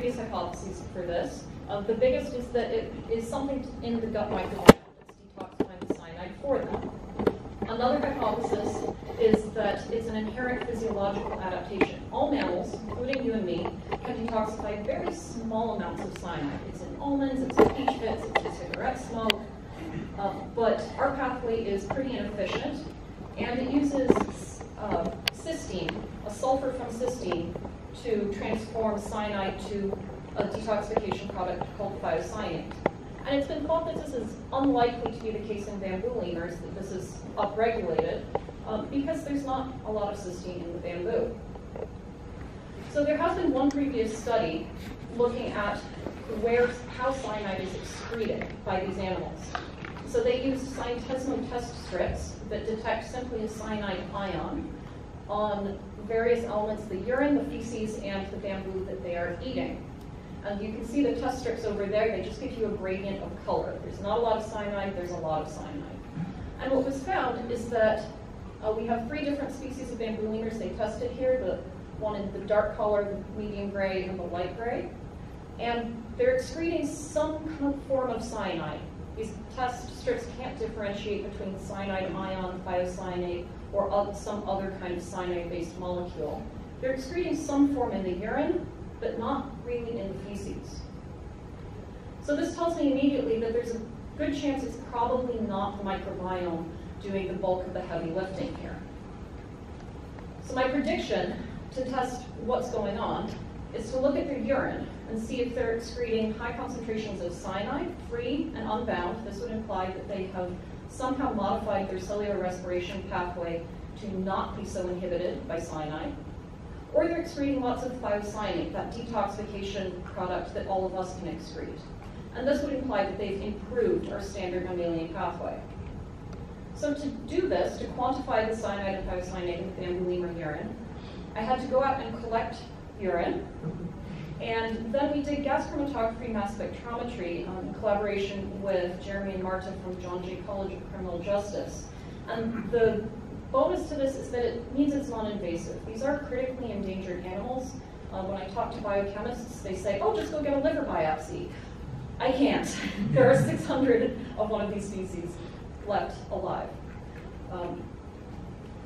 previous hypotheses for this. The biggest is that it is something in the gut microbiome that's detoxifying the cyanide for them. Another hypothesis is that it's an inherent physiological adaptation. All mammals, including you and me, can detoxify very small amounts of cyanide. It's in almonds, it's in peach pits, it's in cigarette smoke. But our pathway is pretty inefficient, and it uses cysteine, a sulfur from cysteine, to transform cyanide to a detoxification product called thiocyanate. And it's been thought that this is unlikely to be the case in bamboo lemurs, that this is upregulated, because there's not a lot of cysteine in the bamboo. So there has been one previous study looking at how cyanide is excreted by these animals. So they used Syntesmo test strips that detect simply a cyanide ion on various elements, the urine, the feces, and the bamboo that they are eating. And you can see the test strips over there, they just give you a gradient of color. There's not a lot of cyanide, there's a lot of cyanide. And what was found is that we have three different species of bamboo lemurs they tested here, the one in the dark color, the medium gray, and the light gray. And they're excreting some form of cyanide. These test strips can't differentiate between cyanide ion, thiocyanate, or some other kind of cyanide-based molecule. They're excreting some form in the urine, but not really in the feces. So this tells me immediately that there's a good chance it's probably not the microbiome doing the bulk of the heavy lifting here. So my prediction to test what's going on is to look at their urine and see if they're excreting high concentrations of cyanide, free and unbound. This would imply that they have somehow modified their cellular respiration pathway to not be so inhibited by cyanide. Or they're excreting lots of thiocyanate, that detoxification product that all of us can excrete. And this would imply that they've improved our standard mammalian pathway. So to do this, to quantify the cyanide and thiocyanate in the bamboo lemur urine, I had to go out and collect urine. And then we did gas chromatography mass spectrometry in collaboration with Jeremy and Marta from John Jay College of Criminal Justice. And the bonus to this is that it means it's non-invasive. These are critically endangered animals. When I talk to biochemists, they say, oh, just go get a liver biopsy. I can't. There are 600 of one of these species left alive.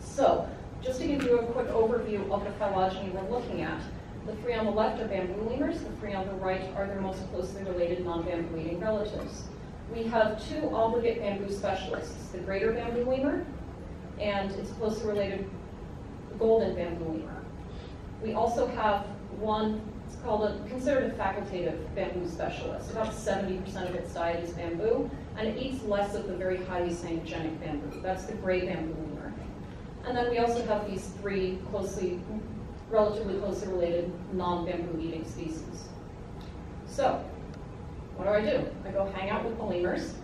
So just to give you a quick overview of the phylogeny we're looking at, the three on the left are bamboo lemurs, the three on the right are their most closely related non-bamboo eating relatives. We have two obligate bamboo specialists, the greater bamboo lemur and its closely related golden bamboo lemur. We also have one, it's called a conservative facultative bamboo specialist. About 70% of its diet is bamboo, and it eats less of the very highly cyanogenic bamboo. That's the gray bamboo lemur. And then we also have these three relatively closely related non-bamboo eating species. So, what do? I go hang out with the lemurs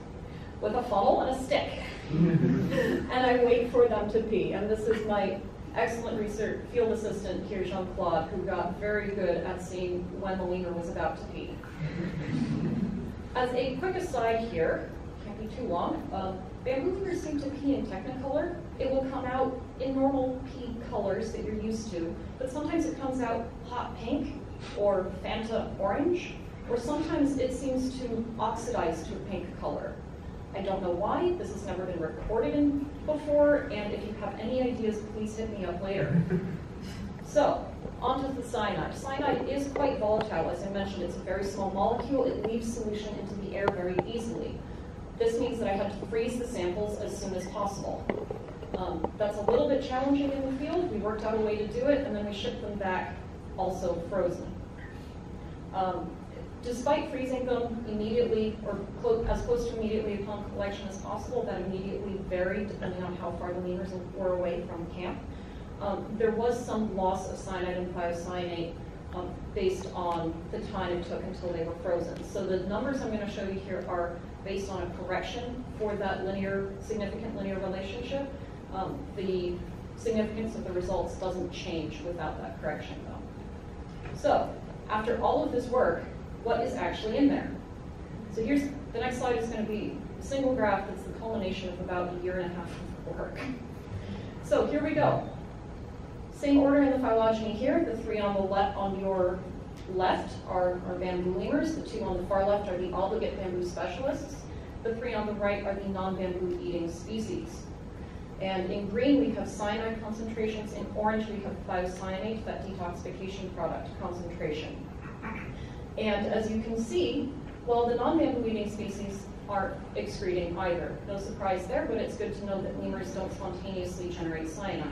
with a funnel and a stick. And I wait for them to pee. And this is my excellent research field assistant, Kir Jean-Claude, who got very good at seeing when the lemur was about to pee. As a quick aside here, can't be too long, bamboo lemurs seem to pee in Technicolor. It will come out in normal pea colors that you're used to, but sometimes it comes out hot pink or Fanta orange, or sometimes it seems to oxidize to a pink color. I don't know why, this has never been recorded before, and if you have any ideas, please hit me up later. So, onto the cyanide. Cyanide is quite volatile, as I mentioned, it's a very small molecule, it leaves solution into the air very easily. This means that I have to freeze the samples as soon as possible. That's a little bit challenging in the field. We worked out a way to do it, and then we shipped them back also frozen. Despite freezing them immediately, or as close to immediately upon collection as possible, that immediately varied depending on how far the lemurs were away from camp. There was some loss of cyanide and thiocyanate based on the time it took until they were frozen. So the numbers I'm going to show you here are based on a correction for that significant linear relationship. The significance of the results doesn't change without that correction, though. So, after all of this work, what is actually in there? So here's, the next slide is going to be a single graph that's the culmination of about a year and a half of work. So here we go. Same order in the phylogeny here, the three on your left are bamboo lemurs. The two on the far left are the obligate bamboo specialists. The three on the right are the non-bamboo eating species. And in green, we have cyanide concentrations. In orange, we have thiocyanate, that detoxification product concentration. And as you can see, well, the non-bamboo eating species aren't excreting either. No surprise there, but it's good to know that lemurs don't spontaneously generate cyanide.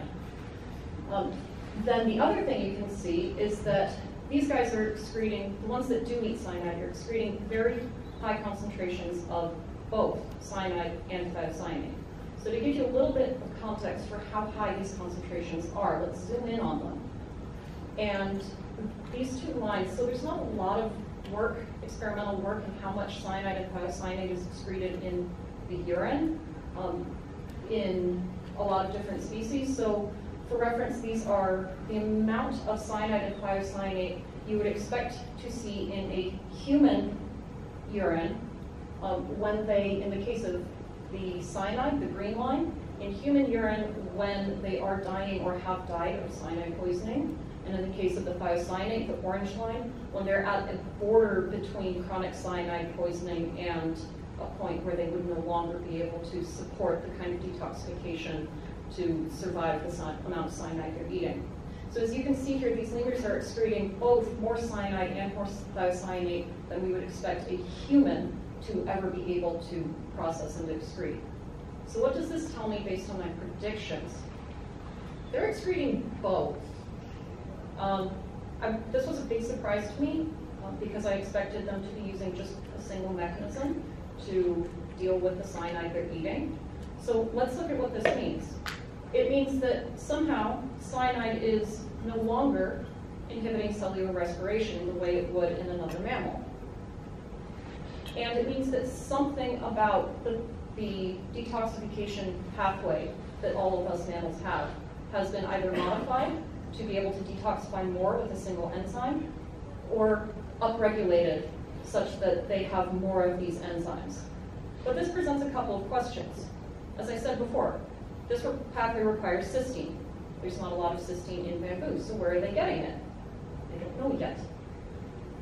Then the other thing you can see is that these guys are excreting, the ones that do eat cyanide are excreting very high concentrations of both cyanide and thiocyanate. So to give you a little bit of context for how high these concentrations are, let's zoom in on them. And these two lines, so there's not a lot of work, experimental work, on how much cyanide and thiocyanate is excreted in the urine in a lot of different species. So for reference, these are the amount of cyanide and thiocyanate you would expect to see in a human urine when they, in the case of the cyanide, the green line, in human urine when they are dying or have died of cyanide poisoning, and in the case of the thiocyanate, the orange line, when they're at the border between chronic cyanide poisoning and a point where they would no longer be able to support the kind of detoxification to survive the amount of cyanide they're eating. So as you can see here, these lemurs are excreting both more cyanide and more thiocyanate than we would expect a human to ever be able to process and excrete. So what does this tell me based on my predictions? They're excreting both. This was a big surprise to me because I expected them to be using just a single mechanism to deal with the cyanide they're eating. So let's look at what this means. It means that somehow cyanide is no longer inhibiting cellular respiration the way it would in another mammal. And it means that something about the detoxification pathway that all of us mammals have has been either modified to be able to detoxify more with a single enzyme or upregulated such that they have more of these enzymes. But this presents a couple of questions. As I said before, this pathway requires cysteine. There's not a lot of cysteine in bamboo, so where are they getting it? They don't know yet.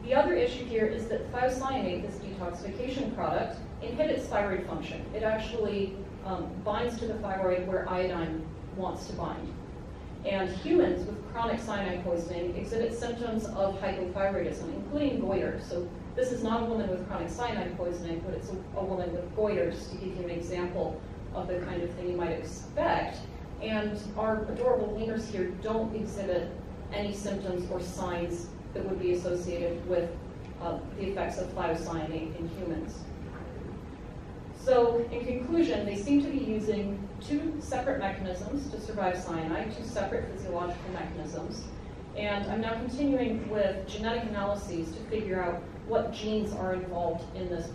The other issue here is that thiocyanate, this detoxification product, inhibits thyroid function. It actually binds to the thyroid where iodine wants to bind. And humans with chronic cyanide poisoning exhibit symptoms of hypothyroidism, including goiter. So this is not a woman with chronic cyanide poisoning, but it's a woman with goiter, just to give you an example of the kind of thing you might expect. And our adorable lemurs here don't exhibit any symptoms or signs that would be associated with the effects of thiocyanate in humans. So in conclusion, they seem to be using two separate mechanisms to survive cyanide, two separate physiological mechanisms. And I'm now continuing with genetic analyses to figure out what genes are involved in this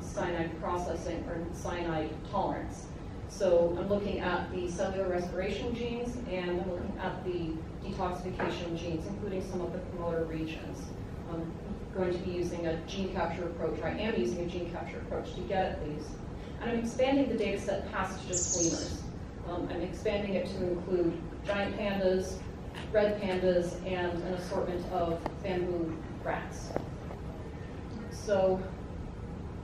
cyanide processing or cyanide tolerance. So I'm looking at the cellular respiration genes and I'm looking at the detoxification genes, including some of the promoter regions. I'm going to be using a gene capture approach, or I am using a gene capture approach to get at these. And I'm expanding the data set past just lemurs. I'm expanding it to include giant pandas, red pandas, and an assortment of bamboo rats. So,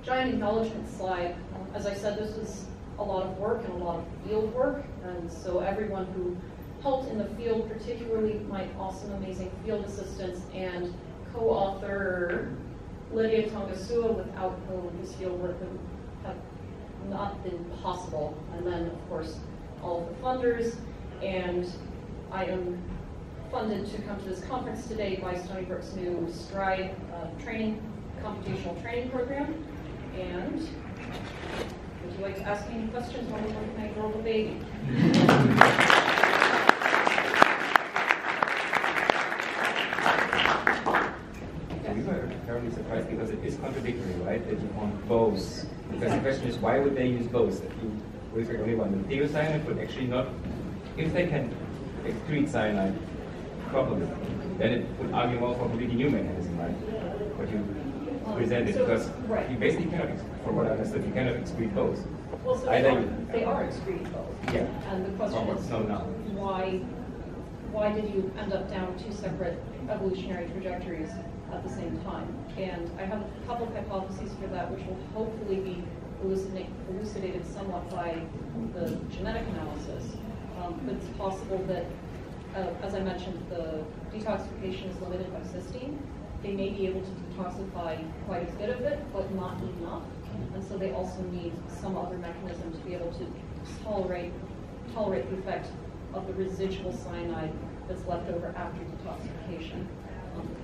giant acknowledgement slide. As I said, this was a lot of work and a lot of field work, and so everyone who helped in the field, particularly my awesome, amazing field assistants and co-author Lydia Tongasua, without whom this field work would have not been possible. And then, of course, all of the funders, and I am funded to come to this conference today by Stony Brook's new STRIDE training, computational training program. And would you like to ask me any questions while we're working on a global baby? We were terribly surprised because it's contradictory, right? That you want both. Because the question is, why would they use both? That you would expect only one. The thiocyanate would actually not, if they can excrete cyanide properly, then it would argue more for a completely new mechanism, right? But you present it, so, because right, you basically cannot, from what I understood, you cannot excrete both. Well, so they are excreting both. Yeah. And the question is, why did you end up down two separate evolutionary trajectories at the same time. And I have a couple of hypotheses for that, which will hopefully be elucidated somewhat by the genetic analysis. But it's possible that, as I mentioned, the detoxification is limited by cysteine. They may be able to detoxify quite a bit of it, but not enough. And so they also need some other mechanism to be able to tolerate the effect of the residual cyanide that's left over after detoxification.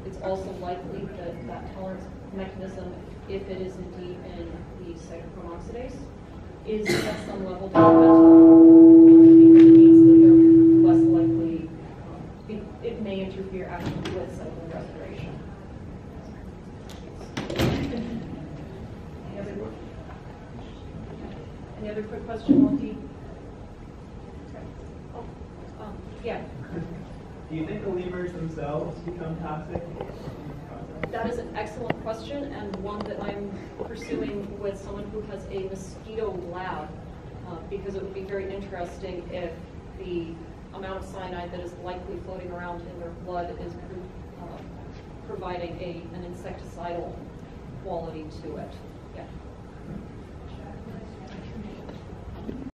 It's also likely that that tolerance mechanism, if it is indeed in the cytochrome oxidase, is at some level detrimental. It means that they're less likely, it may interfere actually with cytochrome restoration. Any other quick question, Monty? Yeah. Do you think the lemurs themselves become toxic? That is an excellent question, and one that I'm pursuing with someone who has a mosquito lab, because it would be very interesting if the amount of cyanide that is likely floating around in their blood is providing an insecticidal quality to it. Yeah.